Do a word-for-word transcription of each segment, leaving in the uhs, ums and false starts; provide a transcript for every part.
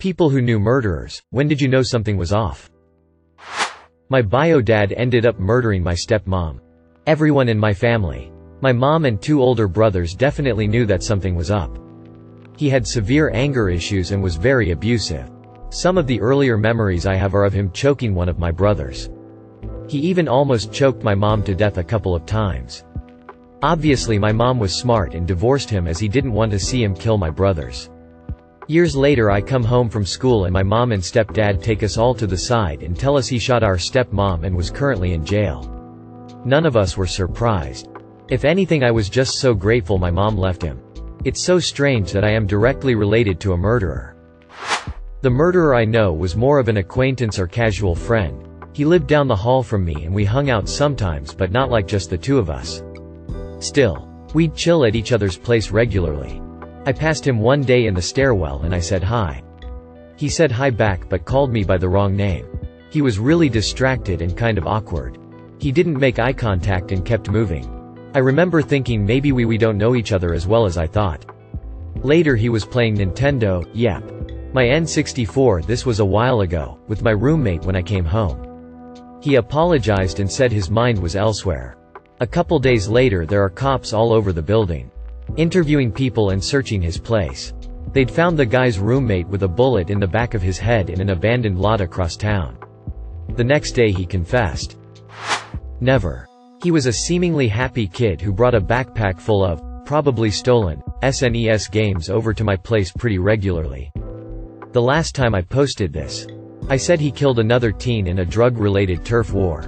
People who knew murderers, when did you know something was off? My bio dad ended up murdering my stepmom. Everyone in my family. My mom and two older brothers definitely knew that something was up. He had severe anger issues and was very abusive. Some of the earlier memories I have are of him choking one of my brothers. He even almost choked my mom to death a couple of times. Obviously my mom was smart and divorced him as he didn't want to see him kill my brothers. Years later I come home from school and my mom and stepdad take us all to the side and tell us he shot our stepmom and was currently in jail. None of us were surprised. If anything, I was just so grateful my mom left him. It's so strange that I am directly related to a murderer. The murderer I know was more of an acquaintance or casual friend. He lived down the hall from me and we hung out sometimes, but not like just the two of us. Still, we'd chill at each other's place regularly. I passed him one day in the stairwell and I said hi. He said hi back but called me by the wrong name. He was really distracted and kind of awkward. He didn't make eye contact and kept moving. I remember thinking maybe we we don't know each other as well as I thought. Later he was playing Nintendo, yep. My N sixty-four, this was a while ago, with my roommate when I came home. He apologized and said his mind was elsewhere. A couple days later there are cops all over the building, interviewing people and searching his place. They'd found the guy's roommate with a bullet in the back of his head in an abandoned lot across town. The next day he confessed. Never. He was a seemingly happy kid who brought a backpack full of, probably stolen, S N E S games over to my place pretty regularly. The last time I posted this, I said he killed another teen in a drug-related turf war.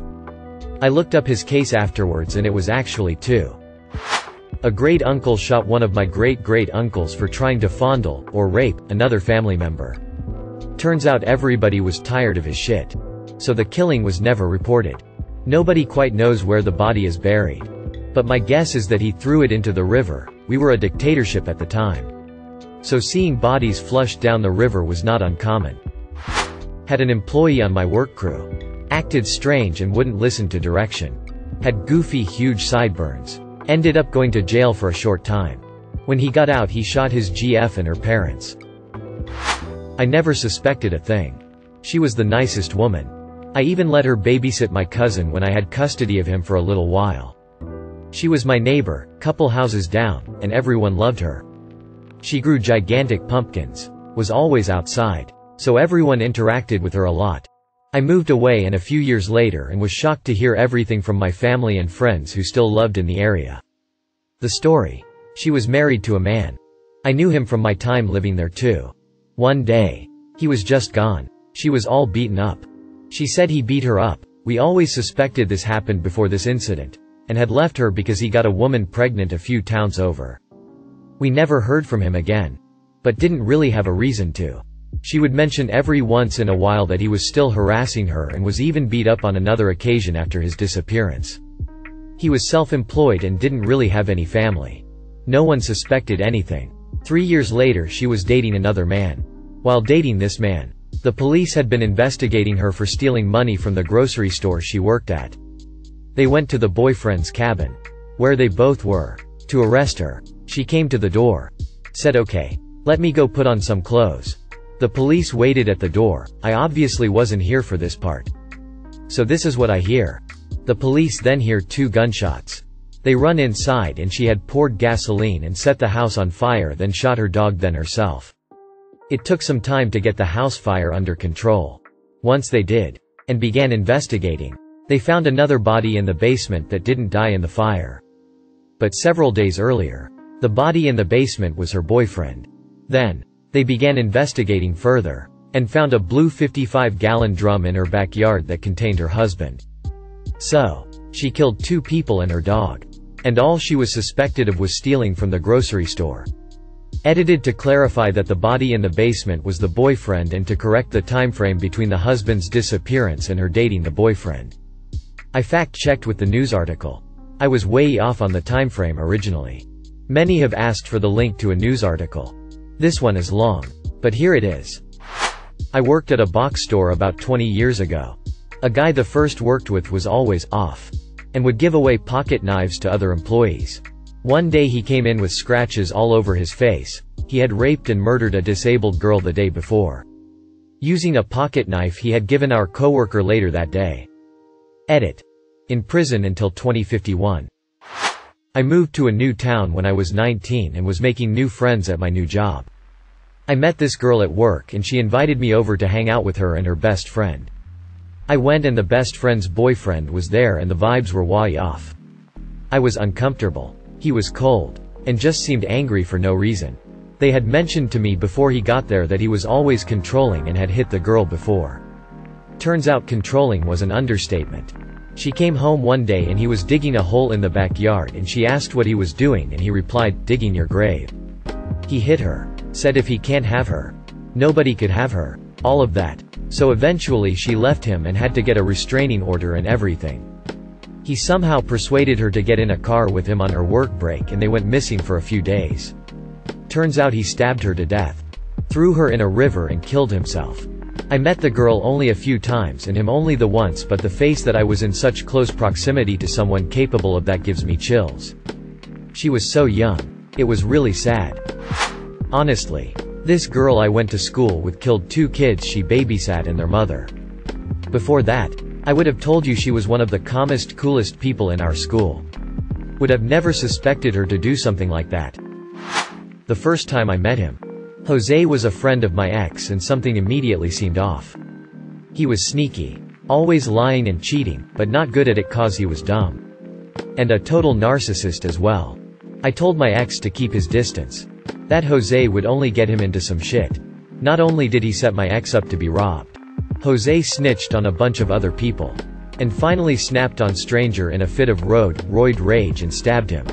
I looked up his case afterwards and it was actually two. A great-uncle shot one of my great-great-uncles for trying to fondle, or rape, another family member. Turns out everybody was tired of his shit. So the killing was never reported. Nobody quite knows where the body is buried. But my guess is that he threw it into the river. We were a dictatorship at the time. So seeing bodies flushed down the river was not uncommon. Had an employee on my work crew. Acted strange and wouldn't listen to direction. Had goofy huge sideburns. Ended up going to jail for a short time. When he got out he shot his G F and her parents. I never suspected a thing. She was the nicest woman. I even let her babysit my cousin when I had custody of him for a little while. She was my neighbor, couple houses down, and everyone loved her. She grew gigantic pumpkins, was always outside, so everyone interacted with her a lot. I moved away and a few years later and was shocked to hear everything from my family and friends who still lived in the area. The story. She was married to a man. I knew him from my time living there too. One day. He was just gone. She was all beaten up. She said he beat her up. We always suspected this happened before this incident, and had left her because he got a woman pregnant a few towns over. We never heard from him again. But didn't really have a reason to. She would mention every once in a while that he was still harassing her and was even beat up on another occasion after his disappearance. He was self-employed and didn't really have any family. No one suspected anything. Three years later she was dating another man. While dating this man, the police had been investigating her for stealing money from the grocery store she worked at. They went to the boyfriend's cabin, where they both were, to arrest her. She came to the door. Said, "Okay, let me go put on some clothes." The police waited at the door. I obviously wasn't here for this part. So this is what I hear. The police then hear two gunshots. They run inside and she had poured gasoline and set the house on fire, then shot her dog, then herself. It took some time to get the house fire under control. Once they did, and began investigating, they found another body in the basement that didn't die in the fire. But several days earlier, the body in the basement was her boyfriend. Then, they began investigating further, and found a blue fifty-five gallon drum in her backyard that contained her husband. So, she killed two people and her dog. And all she was suspected of was stealing from the grocery store. Edited to clarify that the body in the basement was the boyfriend and to correct the time frame between the husband's disappearance and her dating the boyfriend. I fact-checked with the news article. I was way off on the time frame originally. Many have asked for the link to a news article. This one is long, but here it is. I worked at a box store about twenty years ago. A guy the first worked with was always off, and would give away pocket knives to other employees. One day he came in with scratches all over his face. He had raped and murdered a disabled girl the day before. using a pocketknife he had given our co-worker later that day. Edit. In prison until twenty fifty-one. I moved to a new town when I was nineteen and was making new friends at my new job. I met this girl at work and she invited me over to hang out with her and her best friend. I went and the best friend's boyfriend was there and the vibes were way off. I was uncomfortable. He was cold. And just seemed angry for no reason. They had mentioned to me before he got there that he was always controlling and had hit the girl before. Turns out controlling was an understatement. She came home one day and he was digging a hole in the backyard and she asked what he was doing and he replied, digging your grave. He hit her, said if he can't have her, nobody could have her, all of that. So eventually she left him and had to get a restraining order and everything. He somehow persuaded her to get in a car with him on her work break and they went missing for a few days. Turns out he stabbed her to death, threw her in a river and killed himself. I met the girl only a few times and him only the once, but the face that I was in such close proximity to someone capable of that gives me chills. She was so young. It was really sad. Honestly. This girl I went to school with killed two kids she babysat and their mother. Before that, I would have told you she was one of the calmest, coolest people in our school. Would have never suspected her to do something like that. The first time I met him, Jose was a friend of my ex and something immediately seemed off. He was sneaky, always lying and cheating, but not good at it cause he was dumb. And a total narcissist as well. I told my ex to keep his distance. That Jose would only get him into some shit. Not only did he set my ex up to be robbed, Jose snitched on a bunch of other people. And finally snapped on stranger in a fit of road, roid rage and stabbed him.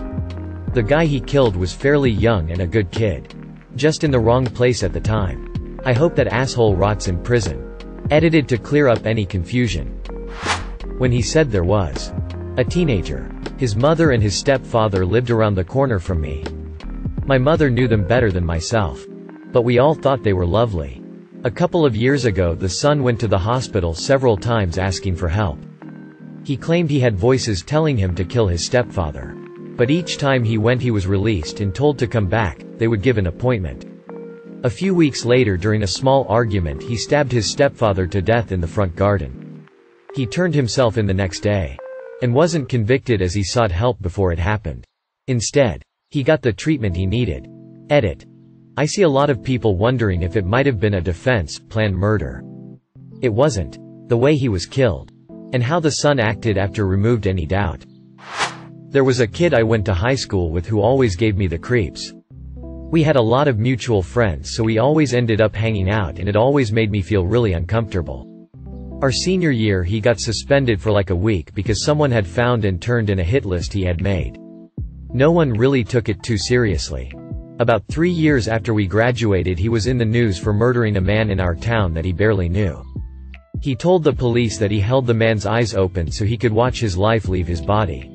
The guy he killed was fairly young and a good kid. Just in the wrong place at the time. I hope that asshole rots in prison. Edited to clear up any confusion. When he said there was a teenager, his mother and his stepfather lived around the corner from me. My mother knew them better than myself. But we all thought they were lovely. A couple of years ago the son went to the hospital several times asking for help. He claimed he had voices telling him to kill his stepfather. But each time he went he was released and told to come back, they would give an appointment. A few weeks later during a small argument he stabbed his stepfather to death in the front garden. He turned himself in the next day. And wasn't convicted as he sought help before it happened. Instead, he got the treatment he needed. Edit. I see a lot of people wondering if it might have been a defense, planned murder. It wasn't. The way he was killed. And how the son acted after removed any doubt. There was a kid I went to high school with who always gave me the creeps. We had a lot of mutual friends so we always ended up hanging out and it always made me feel really uncomfortable. Our senior year he got suspended for like a week because someone had found and turned in a hit list he had made. No one really took it too seriously. About three years after we graduated he was in the news for murdering a man in our town that he barely knew. He told the police that he held the man's eyes open so he could watch his life leave his body.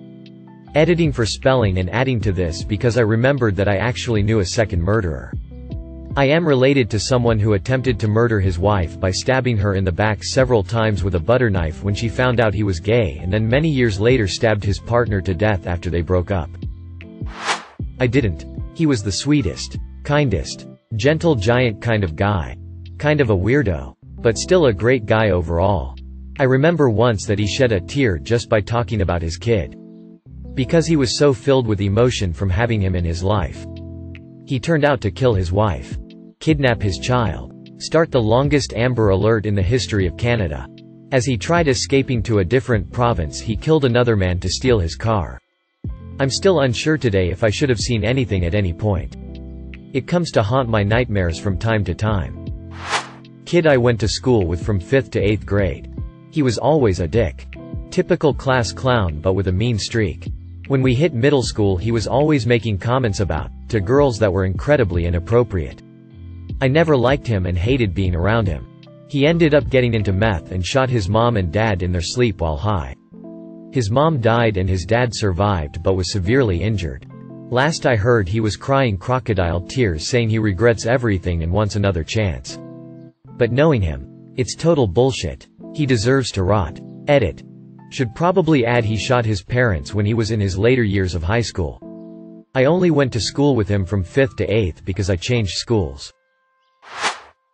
Editing for spelling and adding to this because I remembered that I actually knew a second murderer. I am related to someone who attempted to murder his wife by stabbing her in the back several times with a butter knife when she found out he was gay and then many years later stabbed his partner to death after they broke up. I didn't. He was the sweetest, kindest, gentle giant kind of guy. Kind of a weirdo. But still a great guy overall. I remember once that he shed a tear just by talking about his kid. Because he was so filled with emotion from having him in his life. He turned out to kill his wife. Kidnap his child. Start the longest Amber Alert in the history of Canada. As he tried escaping to a different province he killed another man to steal his car. I'm still unsure today if I should have seen anything at any point. It comes to haunt my nightmares from time to time. Kid I went to school with from fifth to eighth grade. He was always a dick. Typical class clown but with a mean streak. When we hit middle school he was always making comments about, to girls that were incredibly inappropriate. I never liked him and hated being around him. He ended up getting into meth and shot his mom and dad in their sleep while high. His mom died and his dad survived but was severely injured. Last I heard he was crying crocodile tears saying he regrets everything and wants another chance. But knowing him, it's total bullshit. He deserves to rot. Edit. Should probably add he shot his parents when he was in his later years of high school. I only went to school with him from fifth to eighth because I changed schools.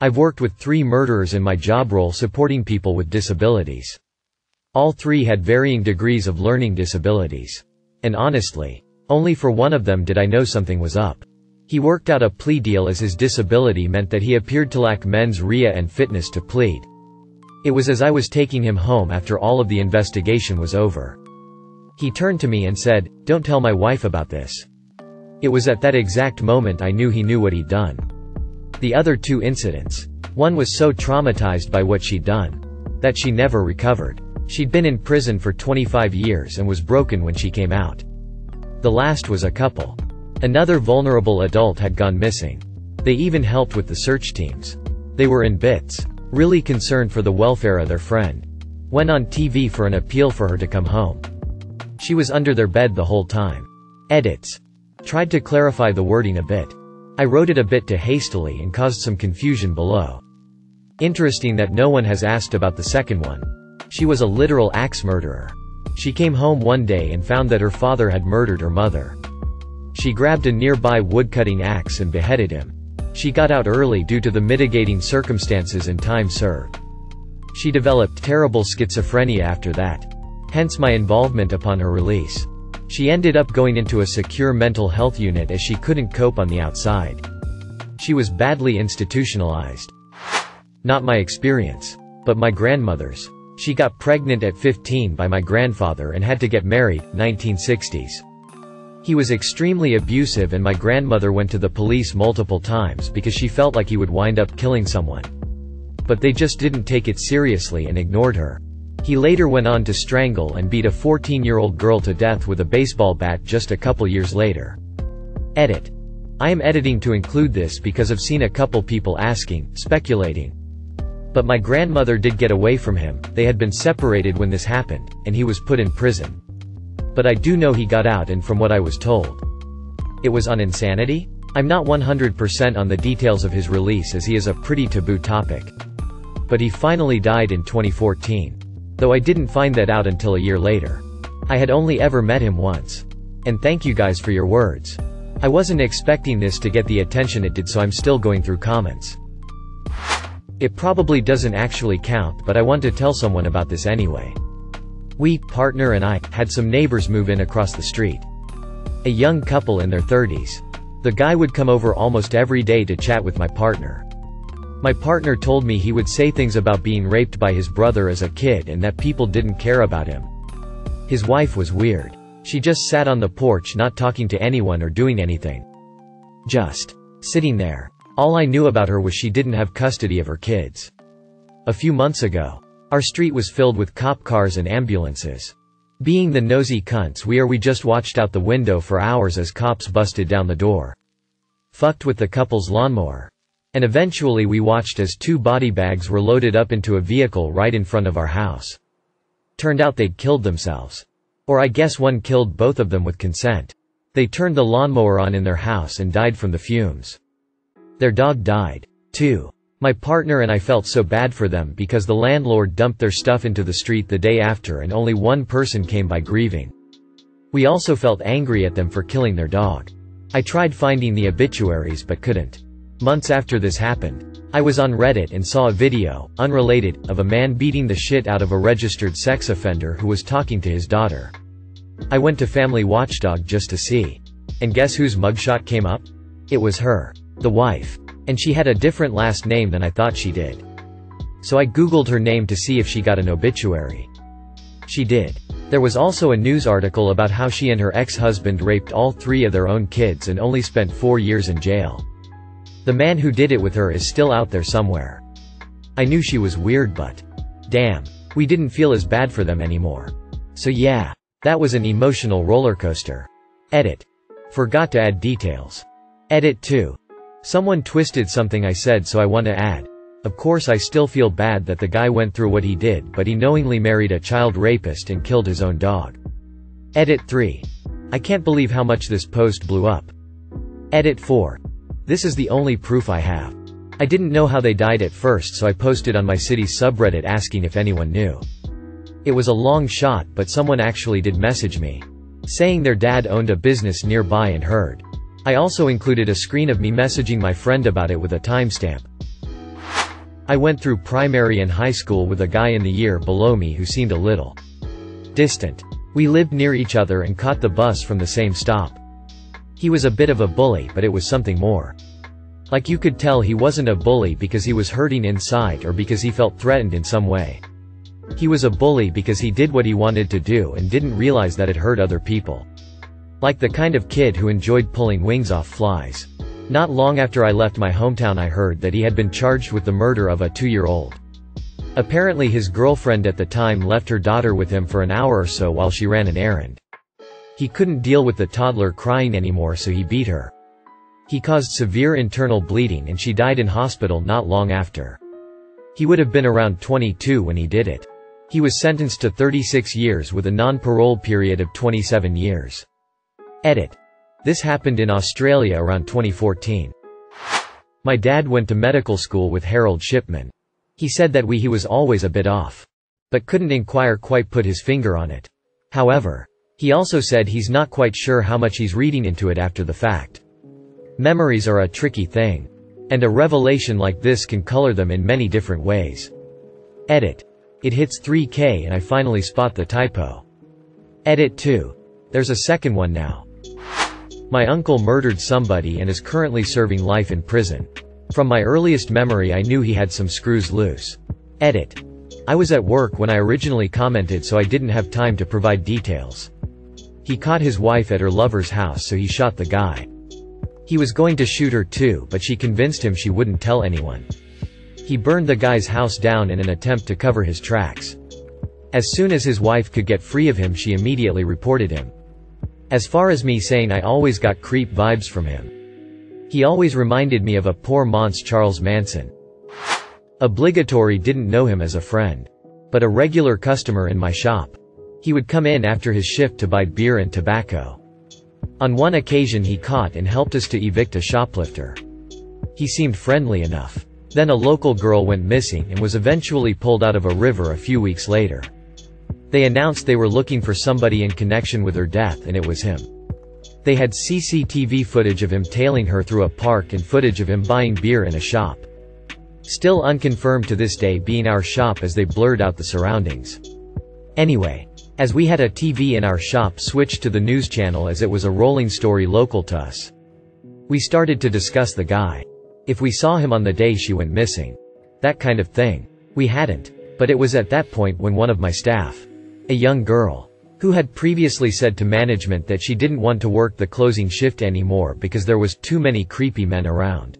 I've worked with three murderers in my job role supporting people with disabilities. All three had varying degrees of learning disabilities. And honestly, only for one of them did I know something was up. He worked out a plea deal as his disability meant that he appeared to lack mens rea and fitness to plead. It was as I was taking him home after all of the investigation was over. He turned to me and said, "Don't tell my wife about this." It was at that exact moment I knew he knew what he'd done. The other two incidents. One was so traumatized by what she'd done that she never recovered. She'd been in prison for twenty-five years and was broken when she came out. The last was a couple. Another vulnerable adult had gone missing. They even helped with the search teams. They were in bits, really concerned for the welfare of their friend. Went on T V for an appeal for her to come home. She was under their bed the whole time. Edits. Tried to clarify the wording a bit. I wrote it a bit too hastily and caused some confusion below. Interesting that no one has asked about the second one. She was a literal axe murderer. She came home one day and found that her father had murdered her mother. She grabbed a nearby woodcutting axe and beheaded him. She got out early due to the mitigating circumstances and time served. She developed terrible schizophrenia after that. Hence my involvement upon her release. She ended up going into a secure mental health unit as she couldn't cope on the outside. She was badly institutionalized. Not my experience, but my grandmother's. She got pregnant at fifteen by my grandfather and had to get married, nineteen sixties. He was extremely abusive and my grandmother went to the police multiple times because she felt like he would wind up killing someone. But they just didn't take it seriously and ignored her. He later went on to strangle and beat a fourteen-year-old girl to death with a baseball bat just a couple years later. Edit. I am editing to include this because I've seen a couple people asking, speculating. But my grandmother did get away from him. They had been separated when this happened, and he was put in prison. But I do know he got out, and from what I was told, it was on insanity? I'm not one hundred percent on the details of his release as he is a pretty taboo topic. But he finally died in twenty fourteen. Though I didn't find that out until a year later. I had only ever met him once. And thank you guys for your words. I wasn't expecting this to get the attention it did, so I'm still going through comments. It probably doesn't actually count, but I want to tell someone about this anyway. We, partner and I, had some neighbors move in across the street. A young couple in their thirties. The guy would come over almost every day to chat with my partner. My partner told me he would say things about being raped by his brother as a kid and that people didn't care about him. His wife was weird. She just sat on the porch, not talking to anyone or doing anything. Just sitting there. All I knew about her was she didn't have custody of her kids. A few months ago, our street was filled with cop cars and ambulances. Being the nosy cunts we are, we just watched out the window for hours as cops busted down the door. Fucked with the couple's lawnmower. And eventually we watched as two body bags were loaded up into a vehicle right in front of our house. Turned out they'd killed themselves. Or I guess one killed both of them with consent. They turned the lawnmower on in their house and died from the fumes. Their dog died, too. My partner and I felt so bad for them because the landlord dumped their stuff into the street the day after and only one person came by grieving. We also felt angry at them for killing their dog. I tried finding the obituaries but couldn't. Months after this happened, I was on Reddit and saw a video, unrelated, of a man beating the shit out of a registered sex offender who was talking to his daughter. I went to Family Watchdog just to see. And guess whose mugshot came up? It was her, the wife. And she had a different last name than I thought she did. So I googled her name to see if she got an obituary. She did. There was also a news article about how she and her ex-husband raped all three of their own kids and only spent four years in jail. The man who did it with her is still out there somewhere. I knew she was weird, but damn, we didn't feel as bad for them anymore. So yeah, that was an emotional roller coaster. Edit. Forgot to add details. Edit two. Someone twisted something I said, so I want to add. Of course I still feel bad that the guy went through what he did, but he knowingly married a child rapist and killed his own dog. Edit three. I can't believe how much this post blew up. Edit four. This is the only proof I have. I didn't know how they died at first, so I posted on my city's subreddit asking if anyone knew. It was a long shot, but someone actually did message me, saying their dad owned a business nearby and heard. I also included a screen of me messaging my friend about it with a timestamp. I went through primary and high school with a guy in the year below me who seemed a little distant. We lived near each other and caught the bus from the same stop. He was a bit of a bully, but it was something more. Like, you could tell he wasn't a bully because he was hurting inside or because he felt threatened in some way. He was a bully because he did what he wanted to do and didn't realize that it hurt other people. Like the kind of kid who enjoyed pulling wings off flies. Not long after I left my hometown, I heard that he had been charged with the murder of a two-year-old. Apparently his girlfriend at the time left her daughter with him for an hour or so while she ran an errand. He couldn't deal with the toddler crying anymore, so he beat her. He caused severe internal bleeding and she died in hospital not long after. He would have been around twenty-two when he did it. He was sentenced to thirty-six years with a non-parole period of twenty-seven years. Edit. This happened in Australia around twenty fourteen. My dad went to medical school with Harold Shipman. He said that we he was always a bit off, but couldn't inquire quite put his finger on it. However, he also said he's not quite sure how much he's reading into it after the fact. Memories are a tricky thing, and a revelation like this can color them in many different ways. Edit. It hits three K and I finally spot the typo. Edit two. There's a second one now. My uncle murdered somebody and is currently serving life in prison. From my earliest memory, I knew he had some screws loose. Edit. I was at work when I originally commented, so I didn't have time to provide details. He caught his wife at her lover's house, so he shot the guy. He was going to shoot her too, but she convinced him she wouldn't tell anyone. He burned the guy's house down in an attempt to cover his tracks. As soon as his wife could get free of him, she immediately reported him. As far as me saying, I always got creep vibes from him. He always reminded me of a poor man's Charles Manson. Obligatory, didn't know him as a friend, but a regular customer in my shop. He would come in after his shift to buy beer and tobacco. On one occasion he caught and helped us to evict a shoplifter. He seemed friendly enough. Then a local girl went missing and was eventually pulled out of a river a few weeks later. They announced they were looking for somebody in connection with her death, and it was him. They had C C T V footage of him tailing her through a park and footage of him buying beer in a shop. Still unconfirmed to this day being our shop, as they blurred out the surroundings. Anyway, as we had a T V in our shop, switched to the news channel as it was a rolling story local to us. We started to discuss the guy. If we saw him on the day she went missing. That kind of thing. We hadn't. But it was at that point when one of my staff, a young girl, who had previously said to management that she didn't want to work the closing shift anymore because there was too many creepy men around,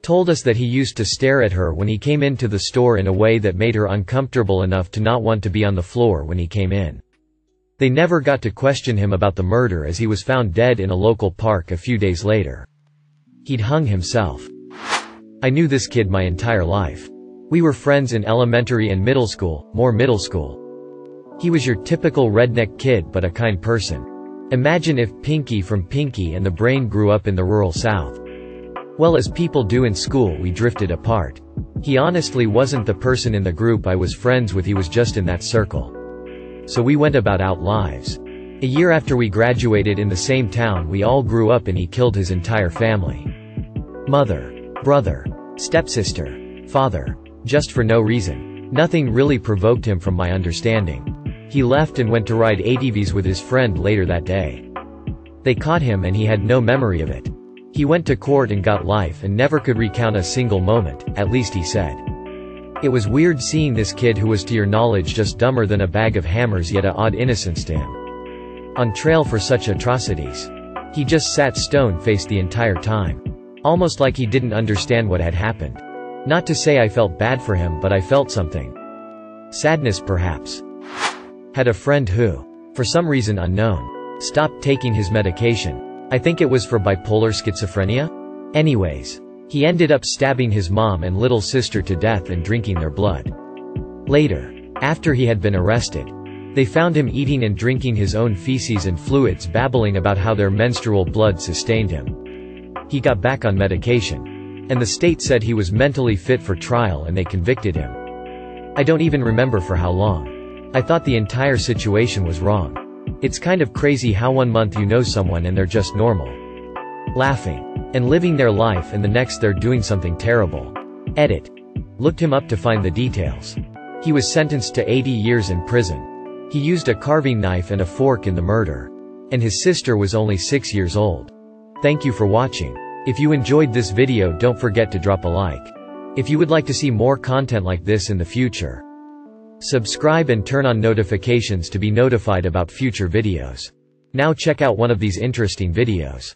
told us that he used to stare at her when he came into the store in a way that made her uncomfortable enough to not want to be on the floor when he came in. They never got to question him about the murder, as he was found dead in a local park a few days later. He'd hung himself. I knew this kid my entire life. We were friends in elementary and middle school, more middle school. He was your typical redneck kid, but a kind person. Imagine if Pinky from Pinky and the Brain grew up in the rural South. Well, as people do in school, we drifted apart. He honestly wasn't the person in the group I was friends with, he was just in that circle. So we went about our lives. A year after we graduated in the same town we all grew up, and he killed his entire family. Mother, brother, stepsister, father, just for no reason. Nothing really provoked him from my understanding. He left and went to ride A T Vs with his friend later that day. They caught him and he had no memory of it. He went to court and got life and never could recount a single moment, at least he said. It was weird seeing this kid who was, to your knowledge, just dumber than a bag of hammers, yet a odd innocence to him. On trail for such atrocities. He just sat stone-faced the entire time. Almost like he didn't understand what had happened. Not to say I felt bad for him, but I felt something. Sadness, perhaps. Had a friend who, for some reason unknown, stopped taking his medication. I think it was for bipolar schizophrenia? Anyways, he ended up stabbing his mom and little sister to death and drinking their blood. Later, after he had been arrested, they found him eating and drinking his own feces and fluids, babbling about how their menstrual blood sustained him. He got back on medication, and the state said he was mentally fit for trial, and they convicted him. I don't even remember for how long. I thought the entire situation was wrong. It's kind of crazy how one month you know someone and they're just normal, laughing and living their life, and the next they're doing something terrible. Edit. looked him up to find the details. He was sentenced to eighty years in prison. He used a carving knife and a fork in the murder. And his sister was only six years old. Thank you for watching. If you enjoyed this video, don't forget to drop a like. If you would like to see more content like this in the future, subscribe and turn on notifications to be notified about future videos. Now check out one of these interesting videos.